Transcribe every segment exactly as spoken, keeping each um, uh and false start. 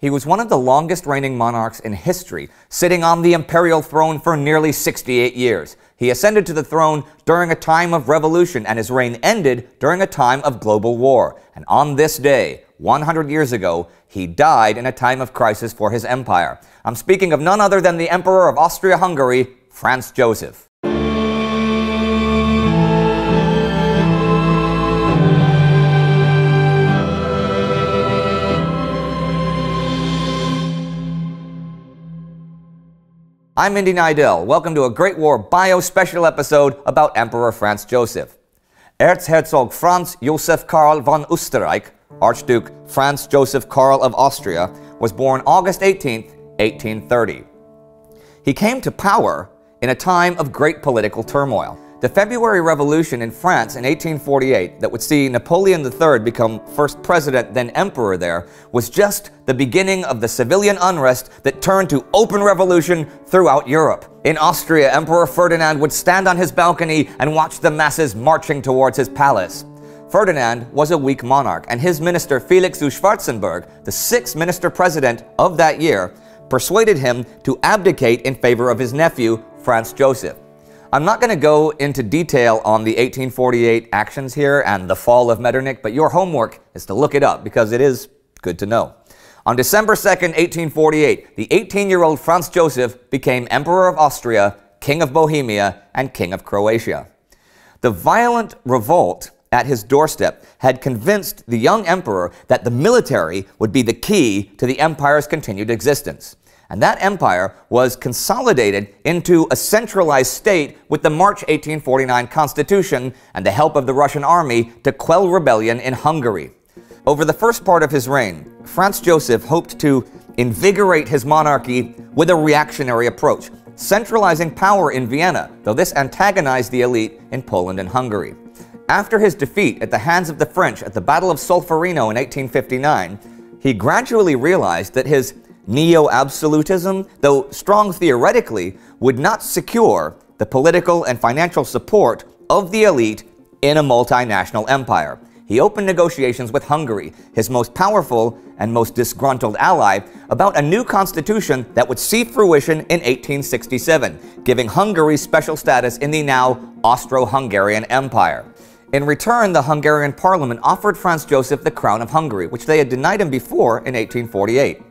He was one of the longest reigning monarchs in history, sitting on the imperial throne for nearly sixty-eight years. He ascended to the throne during a time of revolution, and his reign ended during a time of global war. And on this day, one hundred years ago, he died in a time of crisis for his empire. I'm speaking of none other than the Emperor of Austria-Hungary, Franz Josef. I'm Indy Neidell. Welcome to a Great War Bio special episode about Emperor Franz Josef. Erzherzog Franz Josef Karl von Österreich, Archduke Franz Josef Karl of Austria, was born August eighteenth, eighteen thirty. He came to power in a time of great political turmoil. The February Revolution in France in eighteen forty-eight, that would see Napoleon the third become first president, then emperor there, was just the beginning of the civilian unrest that turned to open revolution throughout Europe. In Austria, Emperor Ferdinand would stand on his balcony and watch the masses marching towards his palace. Ferdinand was a weak monarch, and his minister Felix zu Schwarzenberg, the sixth minister-president of that year, persuaded him to abdicate in favor of his nephew, Franz Josef. I'm not going to go into detail on the eighteen forty-eight actions here and the fall of Metternich, but your homework is to look it up because it is good to know. On December second, eighteen forty-eight, the eighteen-year-old Franz Josef became Emperor of Austria, King of Bohemia, and King of Croatia. The violent revolt at his doorstep had convinced the young emperor that the military would be the key to the empire's continued existence. And that empire was consolidated into a centralized state with the March eighteen forty-nine constitution and the help of the Russian army to quell rebellion in Hungary. Over the first part of his reign, Franz Josef hoped to invigorate his monarchy with a reactionary approach, centralizing power in Vienna, though this antagonized the elite in Poland and Hungary. After his defeat at the hands of the French at the Battle of Solferino in eighteen fifty-nine, he gradually realized that his neo-absolutism, though strong theoretically, would not secure the political and financial support of the elite in a multinational empire. He opened negotiations with Hungary, his most powerful and most disgruntled ally, about a new constitution that would see fruition in eighteen sixty-seven, giving Hungary special status in the now Austro-Hungarian Empire. In return, the Hungarian parliament offered Franz Josef the crown of Hungary, which they had denied him before in eighteen forty-eight.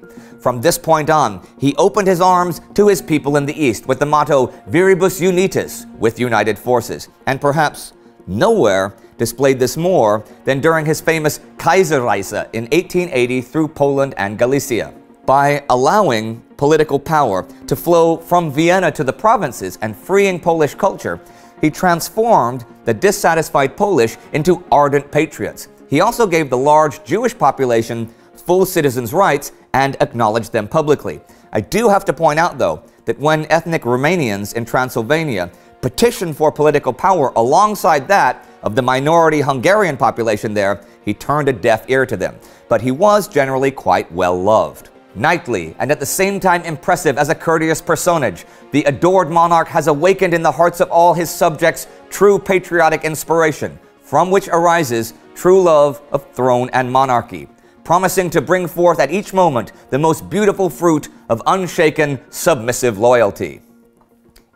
From this point on, he opened his arms to his people in the East with the motto Viribus Unitis, with united forces, and perhaps nowhere displayed this more than during his famous Kaiserreise in eighteen eighty through Poland and Galicia. By allowing political power to flow from Vienna to the provinces and freeing Polish culture, he transformed the dissatisfied Polish into ardent patriots. He also gave the large Jewish population full citizens' rights and acknowledged them publicly. I do have to point out, though, that when ethnic Romanians in Transylvania petitioned for political power alongside that of the minority Hungarian population there, he turned a deaf ear to them. But he was generally quite well-loved. Knightly, and at the same time impressive as a courteous personage, the adored monarch has awakened in the hearts of all his subjects true patriotic inspiration, from which arises true love of throne and monarchy, promising to bring forth at each moment the most beautiful fruit of unshaken, submissive loyalty.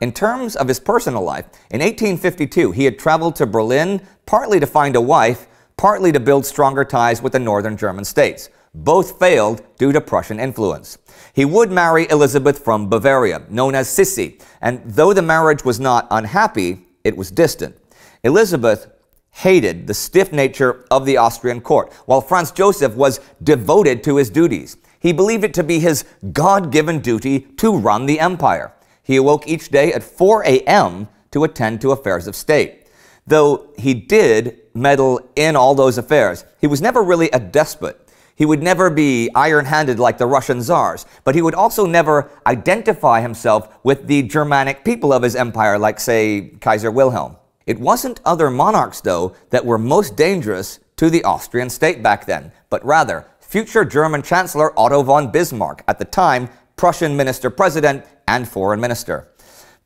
In terms of his personal life, in eighteen fifty-two he had traveled to Berlin partly to find a wife, partly to build stronger ties with the northern German states. Both failed due to Prussian influence. He would marry Elizabeth from Bavaria, known as Sisi, and though the marriage was not unhappy, it was distant. Elizabeth hated the stiff nature of the Austrian court, while Franz Josef was devoted to his duties. He believed it to be his God-given duty to run the empire. He awoke each day at four a m to attend to affairs of state. Though he did meddle in all those affairs, he was never really a despot. He would never be iron-handed like the Russian czars, but he would also never identify himself with the Germanic people of his empire, like, say, Kaiser Wilhelm. It wasn't other monarchs, though, that were most dangerous to the Austrian state back then, but rather future German Chancellor Otto von Bismarck, at the time Prussian Minister-President and Foreign Minister.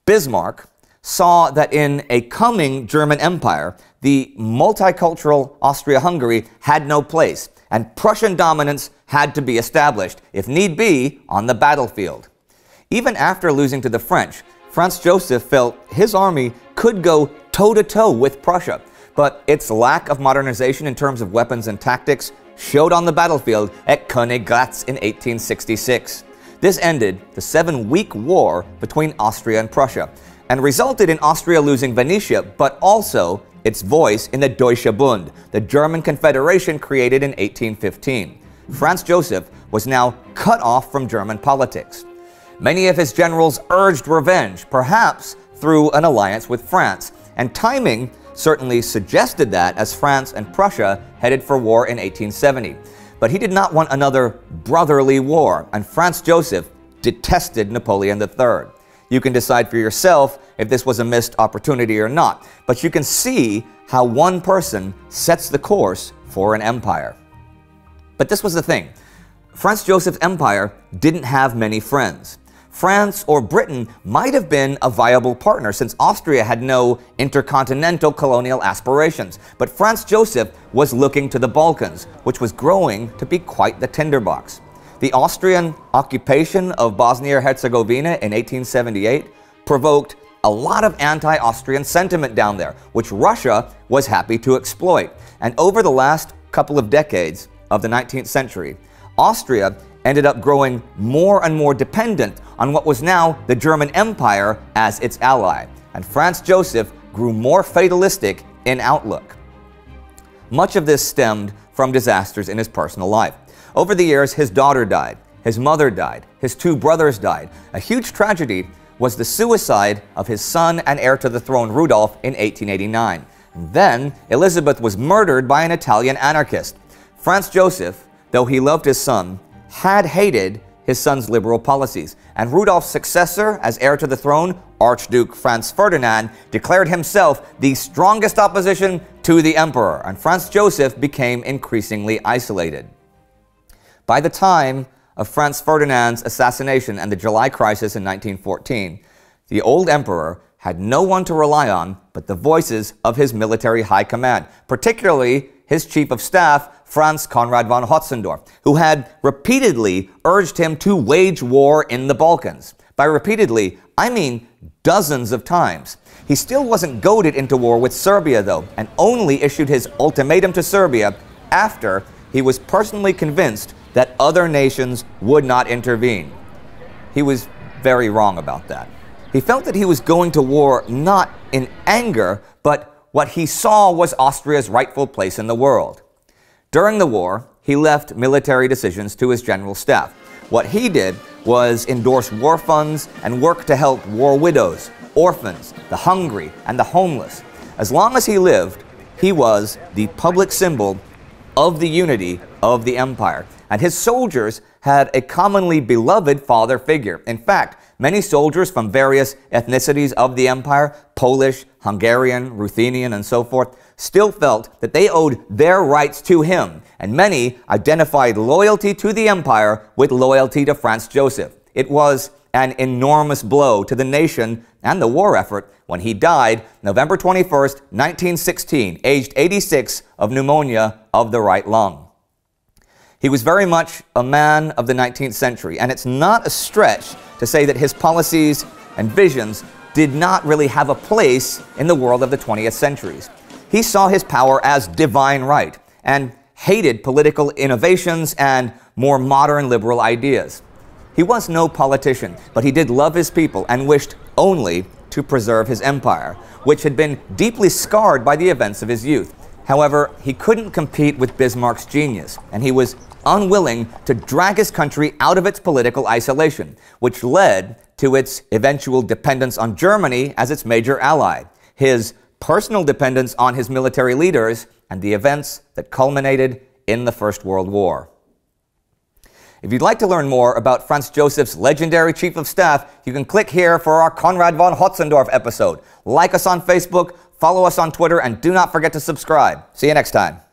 Bismarck saw that in a coming German Empire, the multicultural Austria-Hungary had no place, and Prussian dominance had to be established, if need be, on the battlefield. Even after losing to the French, Franz Josef felt his army could go toe-to-toe with Prussia, but its lack of modernization in terms of weapons and tactics showed on the battlefield at Königgrätz in eighteen sixty-six. This ended the seven-week war between Austria and Prussia, and resulted in Austria losing Venetia, but also its voice in the Deutscher Bund, the German Confederation created in eighteen fifteen. Franz Josef was now cut off from German politics. Many of his generals urged revenge, perhaps through an alliance with France, and timing certainly suggested that as France and Prussia headed for war in eighteen seventy. But he did not want another brotherly war, and Franz Josef detested Napoleon the third. You can decide for yourself if this was a missed opportunity or not, but you can see how one person sets the course for an empire. But this was the thing. Franz Josef's empire didn't have many friends. France or Britain might have been a viable partner since Austria had no intercontinental colonial aspirations, but Franz Josef was looking to the Balkans, which was growing to be quite the tinderbox. The Austrian occupation of Bosnia-Herzegovina in eighteen seventy-eight provoked a lot of anti-Austrian sentiment down there, which Russia was happy to exploit. And over the last couple of decades of the nineteenth century, Austria ended up growing more and more dependent on what was now the German Empire as its ally, and Franz Josef grew more fatalistic in outlook. Much of this stemmed from disasters in his personal life. Over the years, his daughter died, his mother died, his two brothers died. A huge tragedy was the suicide of his son and heir to the throne Rudolf in eighteen eighty-nine. And then Elizabeth was murdered by an Italian anarchist. Franz Josef, though he loved his son, had hated his son's liberal policies, and Rudolf's successor as heir to the throne, Archduke Franz Ferdinand, declared himself the strongest opposition to the emperor, and Franz Josef became increasingly isolated. By the time of Franz Ferdinand's assassination and the July crisis in nineteen fourteen, the old emperor had no one to rely on but the voices of his military high command, particularly his chief of staff, Franz Conrad von Hötzendorf, who had repeatedly urged him to wage war in the Balkans. By repeatedly, I mean dozens of times. He still wasn't goaded into war with Serbia, though, and only issued his ultimatum to Serbia after he was personally convinced that other nations would not intervene. He was very wrong about that. He felt that he was going to war not in anger, but what he saw was Austria's rightful place in the world. During the war, he left military decisions to his general staff. What he did was endorse war funds and work to help war widows, orphans, the hungry, and the homeless. As long as he lived, he was the public symbol of the unity of the empire, and his soldiers had a commonly beloved father figure. In fact, many soldiers from various ethnicities of the empire, Polish, Hungarian, Ruthenian, and so forth, still felt that they owed their rights to him, and many identified loyalty to the empire with loyalty to Franz Josef. It was an enormous blow to the nation and the war effort when he died November twenty-first, nineteen sixteen, aged eighty-six, of pneumonia of the right lung. He was very much a man of the nineteenth century, and it's not a stretch to say that his policies and visions did not really have a place in the world of the twentieth centuries. He saw his power as divine right and hated political innovations and more modern liberal ideas. He was no politician, but he did love his people and wished only to preserve his empire, which had been deeply scarred by the events of his youth. However, he couldn't compete with Bismarck's genius, and he was unwilling to drag his country out of its political isolation, which led to its eventual dependence on Germany as its major ally, his personal dependence on his military leaders, and the events that culminated in the First World War. If you'd like to learn more about Franz Josef's legendary chief of staff, you can click here for our Conrad von Hötzendorf episode. Like us on Facebook, follow us on Twitter, and do not forget to subscribe. See you next time.